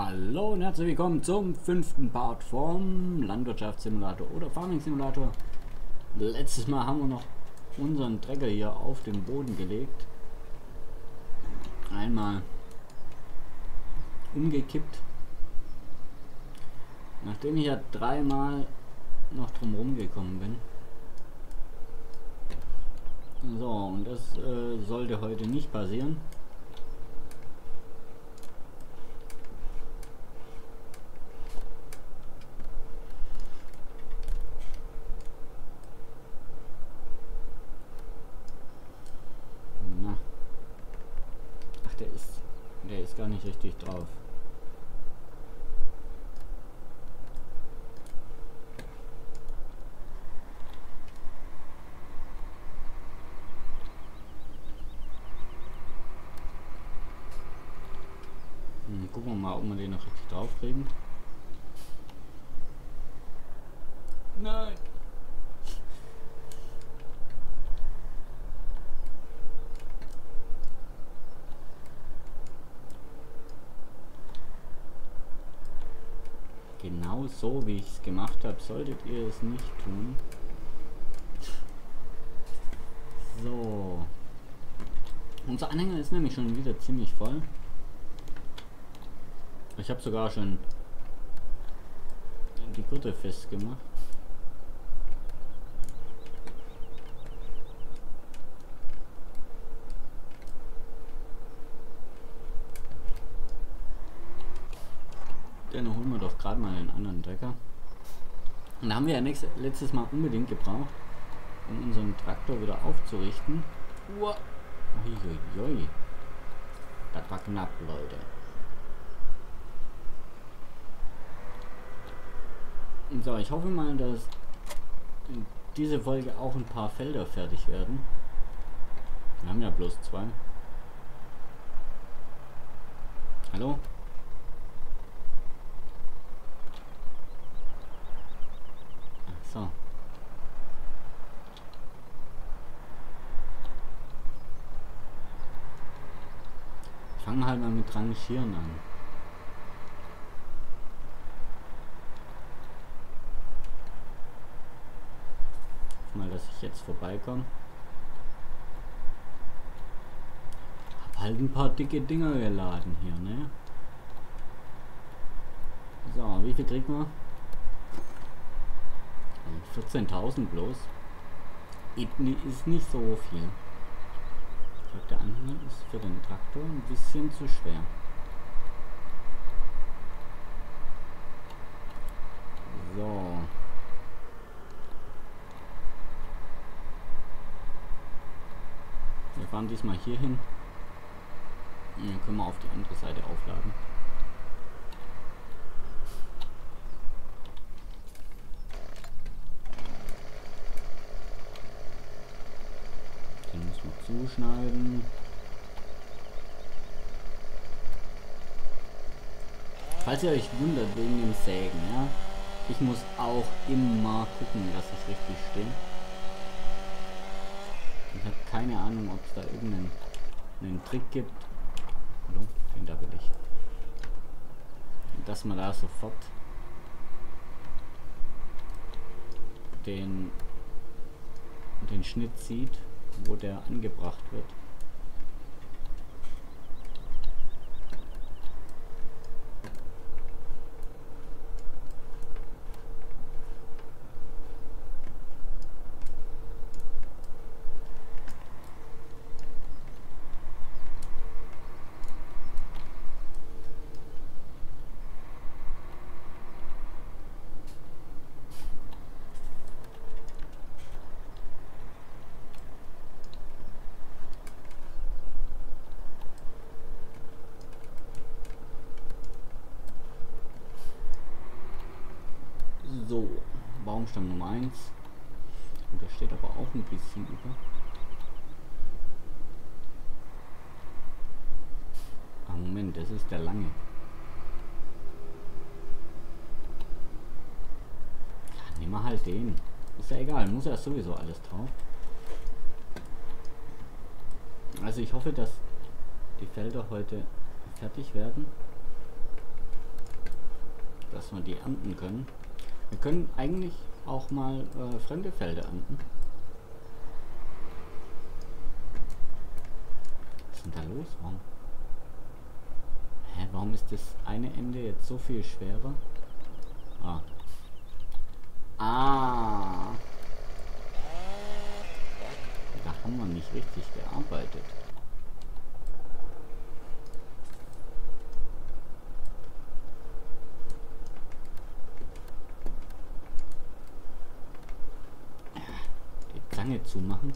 Hallo und herzlich willkommen zum 5. Part vom Landwirtschaftssimulator oder Farming Simulator. Letztes Mal haben wir noch unseren Trecker hier auf den Boden gelegt. Einmal umgekippt. Nachdem ich ja dreimal noch drumherum gekommen bin. So, und das sollte heute nicht passieren. Na. Ach, der ist gar nicht richtig drauf. Gucken wir mal, ob wir den noch richtig drauf kriegen. Nein! Genau so, wie ich es gemacht habe, solltet ihr es nicht tun. So. Unser Anhänger ist nämlich schon wieder ziemlich voll. Ich habe sogar schon die Gurte festgemacht. Dennoch holen wir doch gerade mal den anderen Trecker. Und da haben wir ja letztes Mal unbedingt gebraucht, um unseren Traktor wieder aufzurichten. Uah. Uiuiui. Das war knapp, Leute. So, ich hoffe mal, dass in dieser Folge auch ein paar Felder fertig werden. Wir haben ja bloß zwei. Hallo? Ach so. Fangen halt mal mit Rangieren an. Mal, dass ich jetzt vorbeikomme. Hab halt ein paar dicke Dinger geladen hier, ne? So, wie viel kriegt man? 14.000 bloß. Ist nicht so viel. Ich glaube, der Anhänger ist für den Traktor ein bisschen zu schwer. So. Wir fahren diesmal hier hin. Dann können wir auf die andere Seite aufladen. Den müssen wir zuschneiden. Falls ihr euch wundert wegen dem Sägen, ja, ich muss auch immer gucken, dass ich richtig stehe. Ich habe keine Ahnung, ob es da irgendeinen Trick gibt. Hallo? Den da will ich. Dass man da sofort den Schnitt sieht, wo der angebracht wird. So, Baumstamm Nummer 1. Und da steht aber auch ein bisschen über. Ah, Moment, das ist der lange. Ja, nehmen wir halt den. Ist ja egal, muss ja sowieso alles drauf. Also ich hoffe, dass die Felder heute fertig werden. dass wir die ernten können. Wir können eigentlich auch mal fremde Felder ernten. Was ist denn da los? Warum? Hä, warum ist das eine Ende jetzt so viel schwerer? Ah. Ah. Da haben wir nicht richtig gearbeitet. Die Zange zumachen.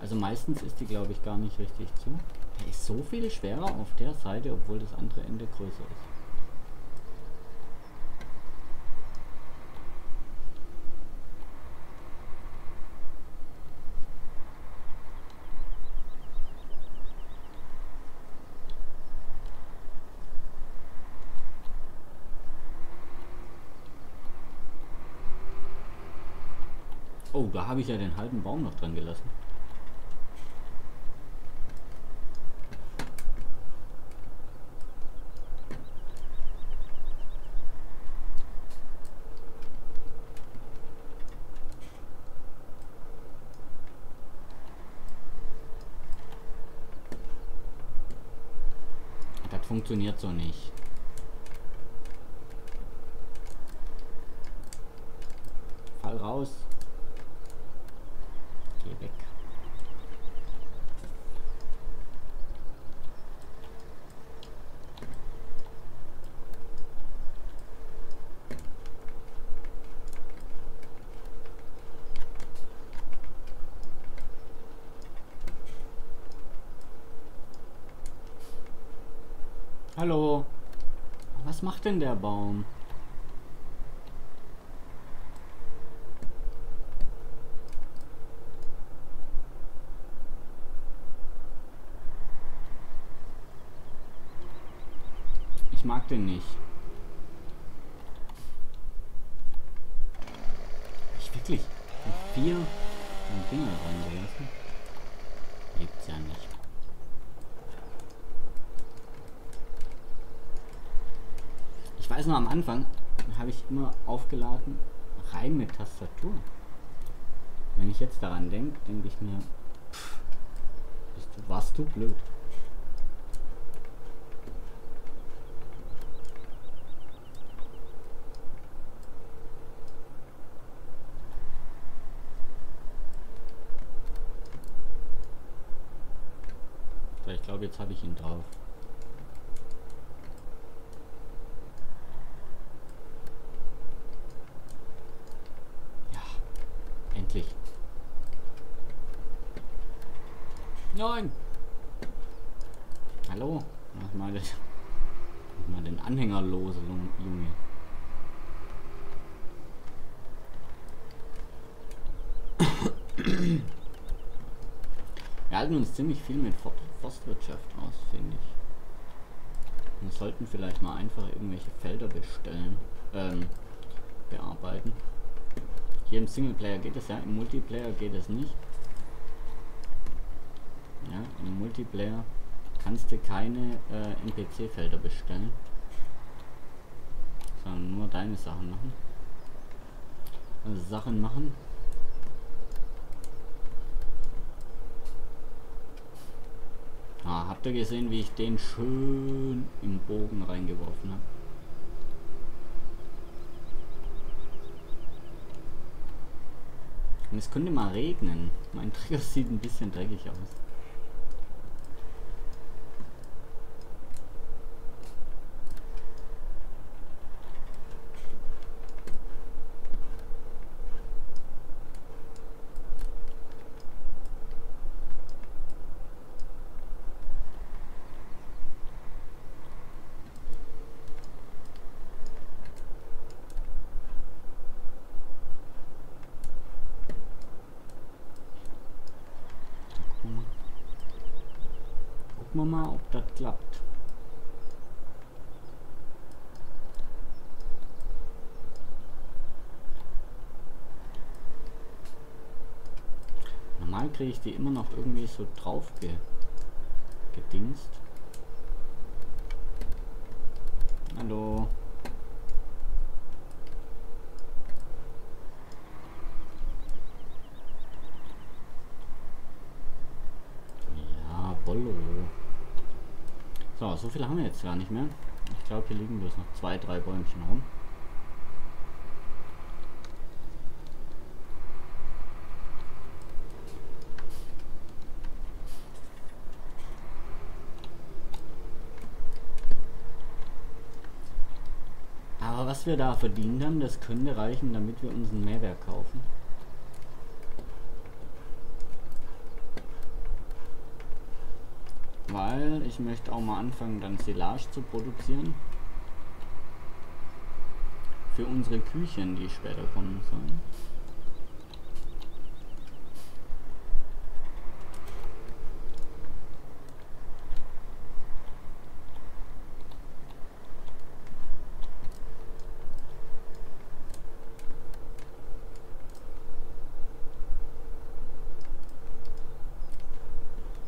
Also meistens ist die, glaube ich, gar nicht richtig zu. Er ist so viel schwerer auf der Seite, obwohl das andere Ende größer ist. Oh, da habe ich ja den halben Baum noch dran gelassen. Das funktioniert so nicht. Fall raus. Weg. Hallo, was macht denn der Baum? Ich mag den nicht. Ich wirklich Papier und Dinger reingelassen. Gibt's ja nicht. Ich weiß noch, am Anfang habe ich immer aufgeladen rein mit Tastatur. Wenn ich jetzt daran denke, denke ich mir, pff, warst du blöd. Ich glaube, jetzt habe ich ihn drauf. Ja, endlich. Nein! Hallo? Mach mal den Anhänger lose, Junge. Wir halten uns ziemlich viel mit Forstwirtschaft aus, finde ich. Wir sollten vielleicht mal einfach irgendwelche Felder bestellen, bearbeiten. Hier im Singleplayer geht es ja, im Multiplayer geht es nicht. Ja, im Multiplayer kannst du keine NPC-Felder bestellen, sondern nur deine Sachen machen. Also Sachen machen. Ah, habt ihr gesehen, wie ich den schön im Bogen reingeworfen habe? Und es könnte mal regnen. Mein Trigger sieht ein bisschen dreckig aus. Gucken wir mal, ob das klappt. Normal kriege ich die immer noch irgendwie so drauf gedingst. Hallo. Rollo. So, so viel haben wir jetzt gar nicht mehr. Ich glaube, hier liegen bloß noch 2, 3 Bäumchen rum. Aber was wir da verdient haben, das könnte reichen, damit wir uns ein Mähwerk kaufen. Weil ich möchte auch mal anfangen, dann Silage zu produzieren. Für unsere Küchen, die später kommen sollen.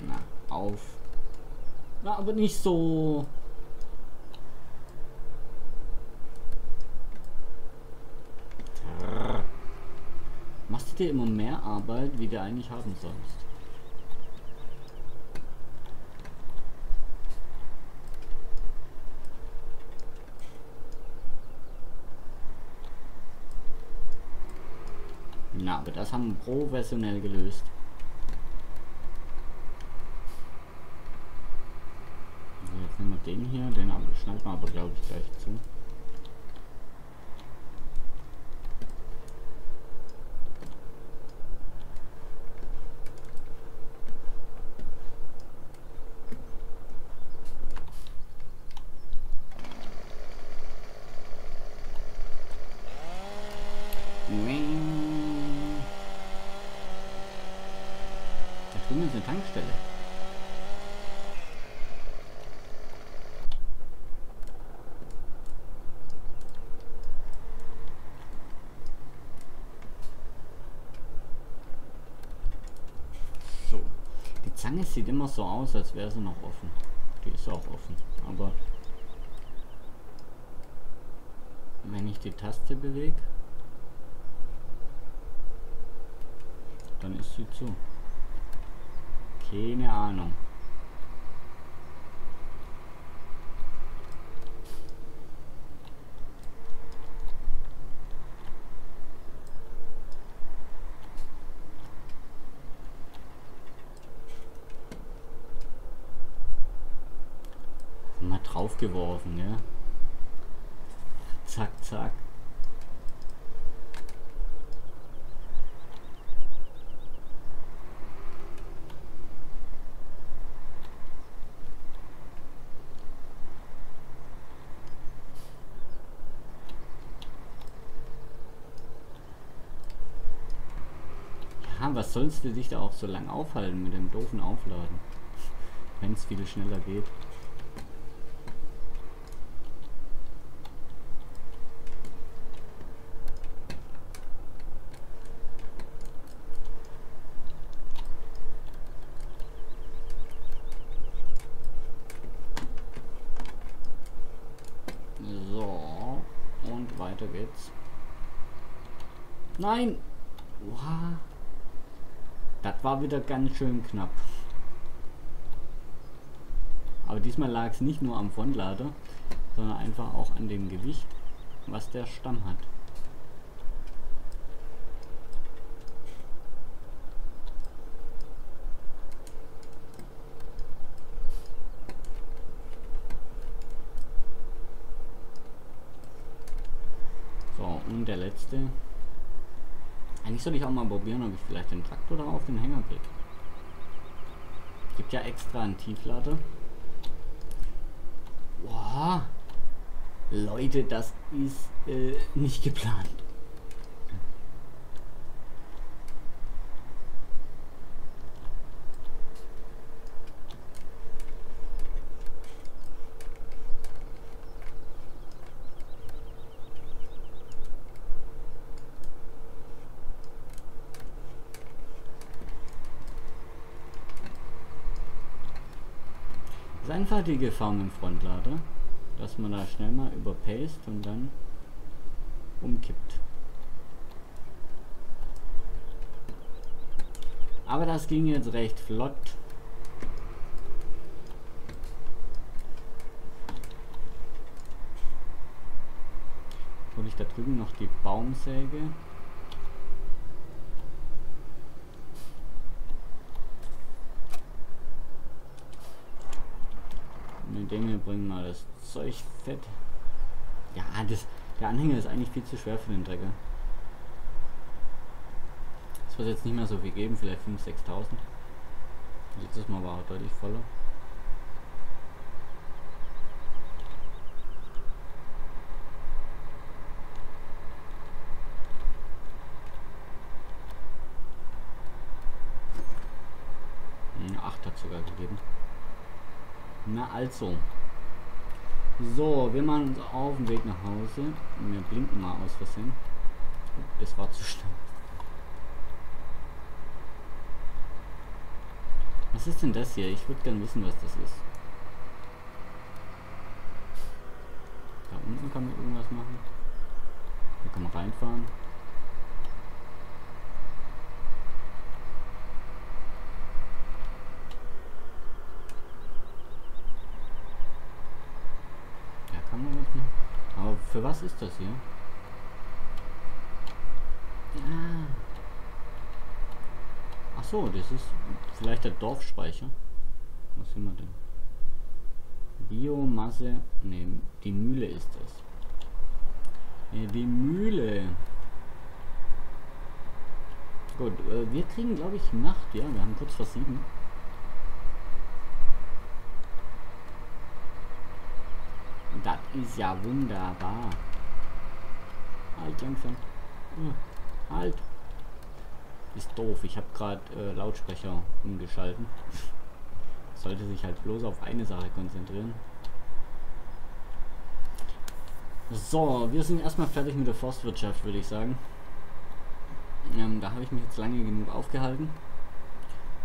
Na, auf. Na, aber nicht so. Machst du dir immer mehr Arbeit, wie du eigentlich haben sollst? Na, aber das haben wir professionell gelöst. Den hier, den schneiden wir aber, glaube ich, gleich zu. Da drüben ist eine Tankstelle. Zange sieht immer so aus, als wäre sie noch offen. Die ist auch offen, aber wenn ich die Taste bewege, dann ist sie zu. Keine Ahnung. Geworfen, ja. Zack, zack. Ja, was sollst du dich da auch so lange aufhalten mit dem doofen Aufladen? Wenn es viel schneller geht. Weiter geht's. Nein! Wow. Das war wieder ganz schön knapp. Aber diesmal lag es nicht nur am Frontlader, sondern einfach auch an dem Gewicht, was der Stamm hat. Und der letzte. Eigentlich sollte ich auch mal probieren, ob ich vielleicht den Traktor da auf den Hänger kriege. Gibt ja extra einen Tieflader. Wow. Leute, das ist nicht geplant. Einfach die Gefahr mit dem Frontlader, dass man da schnell mal überpaced und dann umkippt. Aber das ging jetzt recht flott. da drüben noch die Baumsäge. Und den Dengel bringen mal das Zeug fett. Ja, der Anhänger ist eigentlich viel zu schwer für den Trecker. Das wird jetzt nicht mehr so viel geben, vielleicht 5.000, 6.000. Letztes Mal war er deutlich voller. Sogar gegeben. Na also. So, wir machen uns auf den Weg nach Hause. Und wir blinken mal aus Versehen. Das war zu schnell. Was ist denn das hier? Ich würde gerne wissen, was das ist. Da unten kann man irgendwas machen. Da kann man reinfahren. Aber für was ist das hier? Ja. Ach so, das ist vielleicht der Dorfspeicher. Was sind wir denn? Biomasse. Ne, die Mühle ist das. Die Mühle. Gut, wir kriegen glaube ich Nacht, ja, wir haben kurz vor 7. Das ist ja wunderbar. Halt langsam. Halt. Ist doof. Ich habe gerade Lautsprecher umgeschalten. Sollte sich halt bloß auf eine Sache konzentrieren. So, wir sind erstmal fertig mit der Forstwirtschaft, würde ich sagen. Da habe ich mich jetzt lange genug aufgehalten.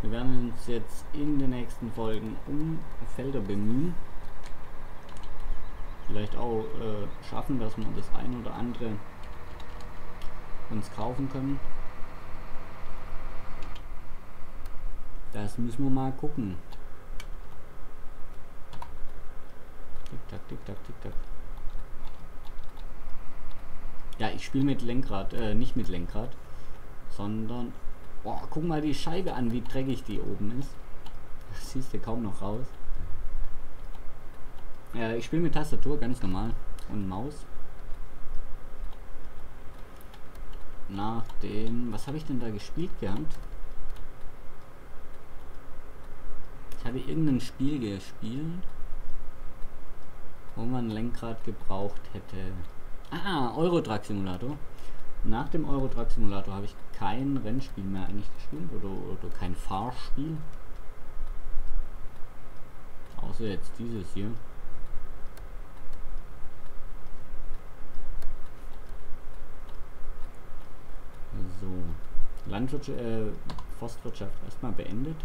Wir werden uns jetzt in den nächsten Folgen um Felder bemühen. Vielleicht auch schaffen, dass wir das ein oder andere uns kaufen können. Das müssen wir mal gucken. Tick-Tack, Tick-Tack, Tick-Tack. Ja, ich spiele mit Lenkrad, nicht mit Lenkrad, sondern... Oh, guck mal die Scheibe an, wie dreckig die oben ist. Das siehst du kaum noch raus. Ich spiele mit Tastatur ganz normal und Maus. Nach dem... Was habe ich denn da gespielt gehabt? Ich habe irgendein Spiel gespielt, wo man ein Lenkrad gebraucht hätte. Ah, Euro Truck Simulator. Nach dem Euro Truck Simulator habe ich kein Rennspiel mehr eigentlich gespielt oder kein Fahrspiel. Außer jetzt dieses hier. So, Landwirtschaft, Forstwirtschaft erstmal beendet.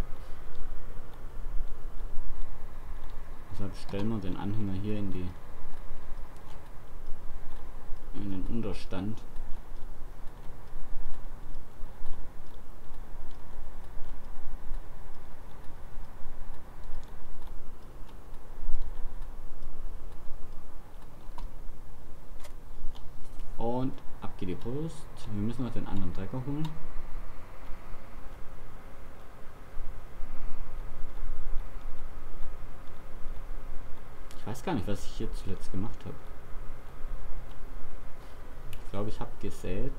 Deshalb stellen wir den Anhänger hier in den Unterstand. Und ab geht die Post. Wir müssen noch den anderen Trecker holen. Ich weiß gar nicht, was ich hier zuletzt gemacht habe. Ich glaube, ich habe gesät.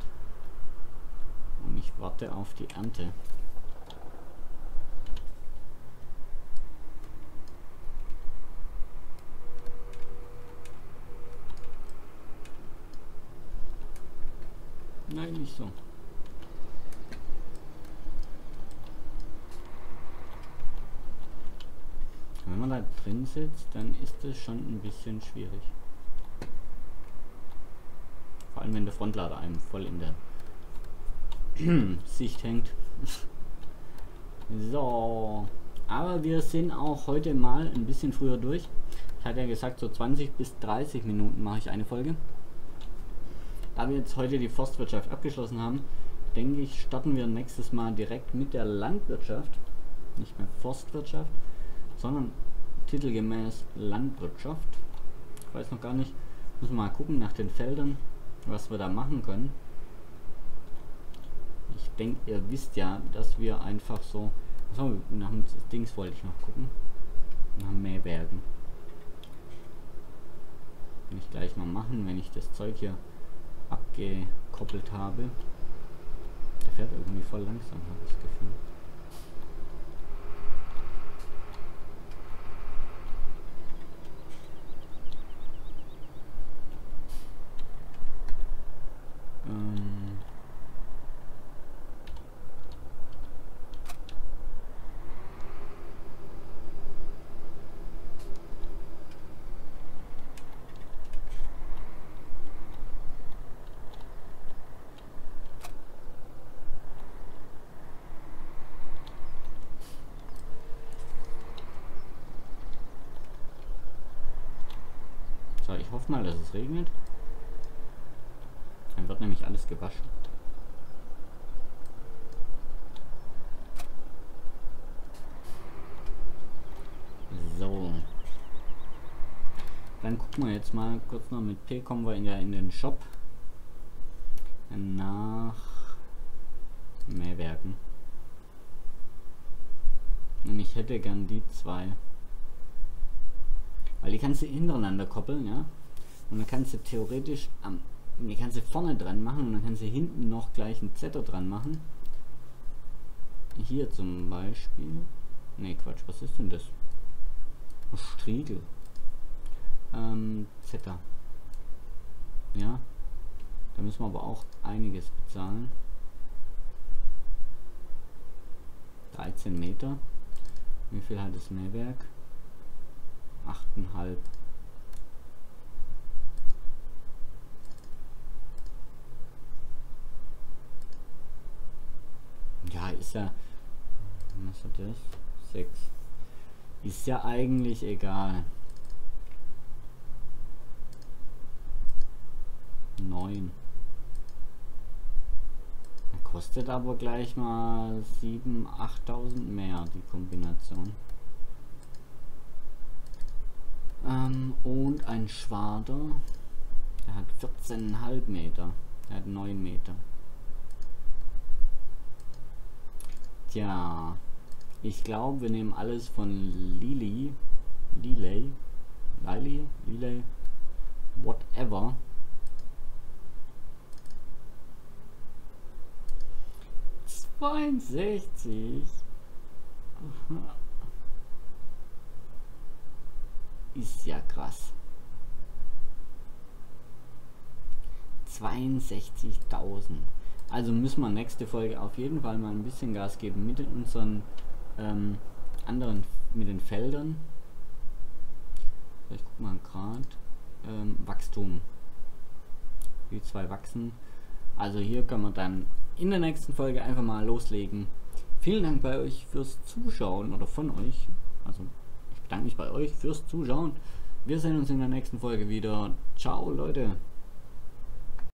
Und ich warte auf die Ernte. Nein, nicht so. Wenn man da drin sitzt, dann ist es schon ein bisschen schwierig. Vor allem, wenn der Frontlader einem voll in der Sicht hängt. So. Aber wir sind auch heute mal ein bisschen früher durch. Ich hatte ja gesagt, so 20 bis 30 Minuten mache ich eine Folge. Da wir jetzt heute die Forstwirtschaft abgeschlossen haben, denke ich, starten wir nächstes Mal direkt mit der Landwirtschaft. Nicht mehr Forstwirtschaft, sondern titelgemäß Landwirtschaft. Ich weiß noch gar nicht, müssen wir mal gucken nach den Feldern, was wir da machen können. Ich denke, ihr wisst ja, dass wir einfach so... Achso, nach dem Dings wollte ich noch gucken. Nach Mähwerken. Kann ich gleich mal machen, wenn ich das Zeug hier abgekoppelt habe. Der fährt irgendwie voll langsam, habe ich das Gefühl. Ich hoffe mal, dass es regnet. Dann wird nämlich alles gewaschen. So. Dann gucken wir jetzt mal kurz noch mit P kommen wir in den Shop. Nach Mähwerken. Und ich hätte gern die zwei. Weil die kannst du hintereinander koppeln, ja. Und dann kannst du theoretisch die kannst du vorne dran machen und dann kannst du hinten noch gleich einen Zetter dran machen. Hier zum Beispiel. Ne, Quatsch, was ist denn das? Ein Striegel. Zetter. Ja. Da müssen wir aber auch einiges bezahlen. 13 Meter. Wie viel hat das Mähwerk? 8,5. Ja, ist ja... Was hat das? 6. Ist ja eigentlich egal. 9. Kostet aber gleich mal 7.000, 8.000 mehr, die Kombination. Und ein Schwader, der hat 14,5 Meter, der hat 9 Meter. Tja, ich glaube, wir nehmen alles von Lely, Lely, whatever. $62. Ist ja krass. 62.000. Also müssen wir nächste Folge auf jeden Fall mal ein bisschen Gas geben mit unseren anderen, mit den Feldern. Ich guck mal gerade. Wachstum. Die zwei wachsen. Also hier können wir dann in der nächsten Folge einfach mal loslegen. Vielen Dank bei euch fürs Zuschauen oder von euch. Also ich bedanke mich bei euch fürs Zuschauen. Wir sehen uns in der nächsten Folge wieder. Ciao, Leute.